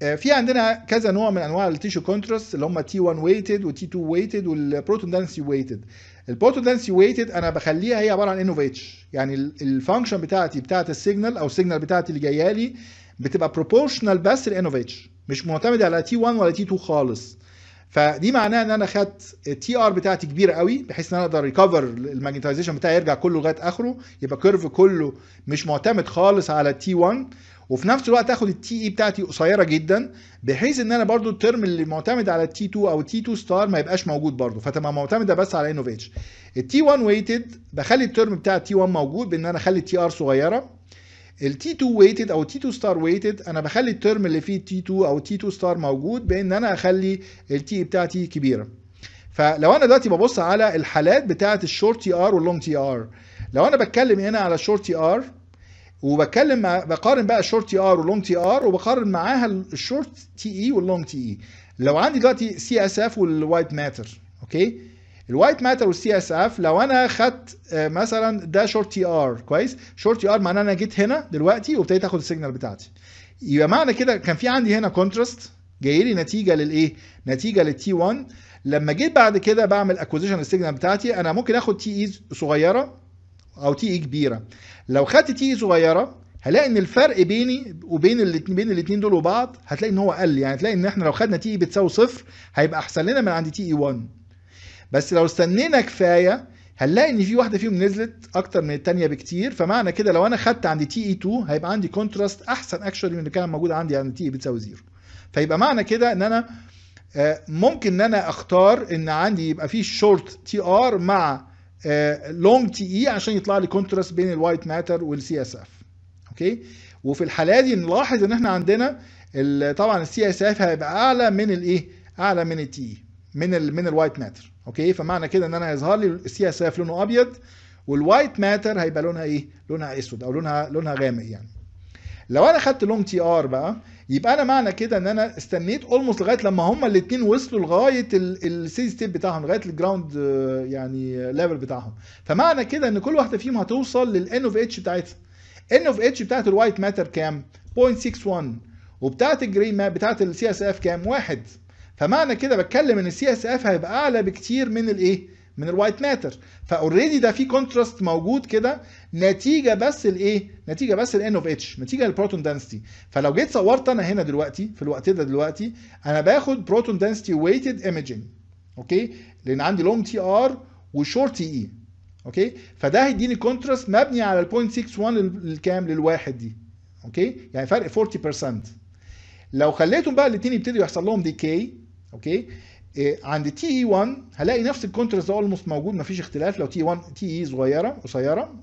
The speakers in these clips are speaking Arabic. في عندنا كذا نوع من انواع التيشو كونتراست اللي هم T1 weighted و T2 weighted والبروتون دنسي weighted. البروتون دنسي weighted انا بخليها هي عباره عن انه فيتش، يعني الفانكشن بتاعت السيجنال او السيجنال بتاعتي اللي جايه لي بتبقى بروبورشنال بس لانوفيتش، مش معتمده على T1 ولا T2 خالص. فدي معناها ان انا خدت التي ار بتاعتي كبيره قوي بحيث ان انا اقدر ريكفر الماجنتايزيشن بتاعي يرجع كله لغايه اخره، يبقى كيرف كله مش معتمد خالص على التي 1، وفي نفس الوقت اخد التي اي بتاعتي قصيره جدا بحيث ان انا برده الترم اللي معتمد على التي 2 او التي 2 ستار ما يبقاش موجود برده، فتبقى معتمده بس على انوفيتش. التي 1 ويتد بخلي الترم بتاع التي 1 موجود بان انا اخلي التي ار صغيره. التي 2 ويتد او التي 2 ستار ويتد انا بخلي الترم اللي فيه تي 2 او تي 2 ستار موجود بان انا اخلي التي بتاعتي كبيره. فلو انا دلوقتي ببص على الحالات بتاعه الشورت تي ار واللونج تي ار، لو انا بتكلم هنا على الشورت تي ار وبتكلم بقارن بقى الشورت تي ار واللونج تي ار وبقارن معاها الشورت تي اي واللونج تي اي، لو عندي دلوقتي سي اس اف والوايت ماتر، اوكي؟ الوايت ماتر والسي اس اف لو انا خدت مثلا ده شورت تي ار، كويس؟ شورت تي ار معناه انا جيت هنا دلوقتي وابتديت اخد السيجنال بتاعتي. يبقى معنى كده كان في عندي هنا كونتراست جاي لي نتيجه للايه؟ نتيجه للتي 1. لما جيت بعد كده بعمل اكوزيشن للسيجنال بتاعتي انا ممكن اخد تي اي صغيره او تي اي كبيره. لو خدت تي اي صغيره هلاقي ان الفرق بيني وبين الاثنين دول وبعض هتلاقي ان هو قل، يعني هتلاقي ان احنا لو خدنا تي اي بتساوي صفر هيبقى احسن لنا من عند تي اي 1. بس لو استنينا كفايه هنلاقي ان في واحده فيهم نزلت اكتر من الثانيه بكتير، فمعنى كده لو انا خدت عند تي اي 2 هيبقى عندي كونتراست احسن اكشولي من اللي كان موجود عندي عند تي اي بتساوي زيرو. فيبقى معنى كده ان انا ممكن ان انا اختار ان عندي يبقى في شورت تي ار مع لونج تي اي عشان يطلع لي كونتراست بين الوايت ماتر والسي اس اف. اوكي؟ وفي الحاله دي نلاحظ ان احنا عندنا طبعا السي اس اف هيبقى اعلى من الايه؟ اعلى من التي اي من الوايت ماتر. اوكي؟ فمعنى كده ان انا هيظهر لي السي اس اف لونه ابيض والوايت ماتر هيبقى لونها ايه؟ لونها اسود او لونها غامق يعني. لو انا خدت لونج تي ار بقى يبقى انا معنى كده ان انا استنيت اولموست لغايه لما هما الاثنين وصلوا لغايه السيز ستيب بتاعهم، لغايه الجراوند يعني ليفل بتاعهم، فمعنى كده ان كل واحده فيهم هتوصل للان اوف اتش بتاعتها. ان اوف اتش بتاعت الوايت ماتر كام؟ 0.61 وبتاعت الجري بتاعت السي اس اف كام؟ 1. فمعنى كده بتكلم ان السي اس اف هيبقى اعلى بكتير من الايه؟ من الوايت ماتر، فاوريدي ده في كونتراست موجود كده نتيجه بس الايه؟ نتيجه بس الان اوف اتش، نتيجه للبروتون دنسيتي. فلو جيت صورت انا هنا دلوقتي في الوقت ده دلوقتي انا باخد بروتون دنسيتي ويتد ايميجنج، اوكي؟ لان عندي لونج تي ار وشورت تي اي، اوكي؟ فده هيديني كونتراست مبني على ال 0.61 للكام؟ للواحد دي، اوكي؟ يعني فرق 40%. لو خليتهم بقى الاثنين يبتدوا يحصل لهم ديكاي، اوكي؟ عند تي اي 1 هلاقي نفس الكونتراست ده اولموست موجود مفيش اختلاف لو تي 1 تي اي صغيره قصيره.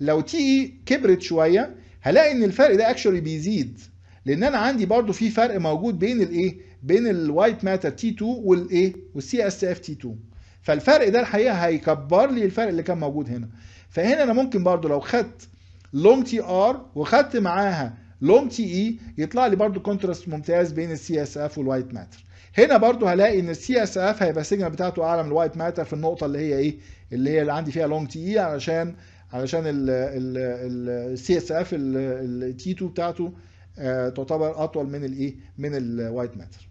لو تي اي كبرت شويه هلاقي ان الفرق ده اكشولي بيزيد، لان انا عندي برده في فرق موجود بين الايه؟ بين الوايت ماتر تي 2 والايه؟ والسي اس اف تي 2. فالفرق ده الحقيقه هيكبر لي الفرق اللي كان موجود هنا. فهنا انا ممكن برده لو خدت لونج تي ار وخدت معاها لونج تي اي يطلع لي برده كونتراست ممتاز بين السي اس اف والوايت ماتر. هنا برضو هلاقي ان السي اس اف هيبقى السيجنال بتاعته اعلى من الوايت ماتر في النقطه اللي هي ايه؟ اللي عندي فيها لونج تي اي، علشان السي اس اف التي 2 بتاعته تعتبر اطول من الايه؟ من الوايت ماتر.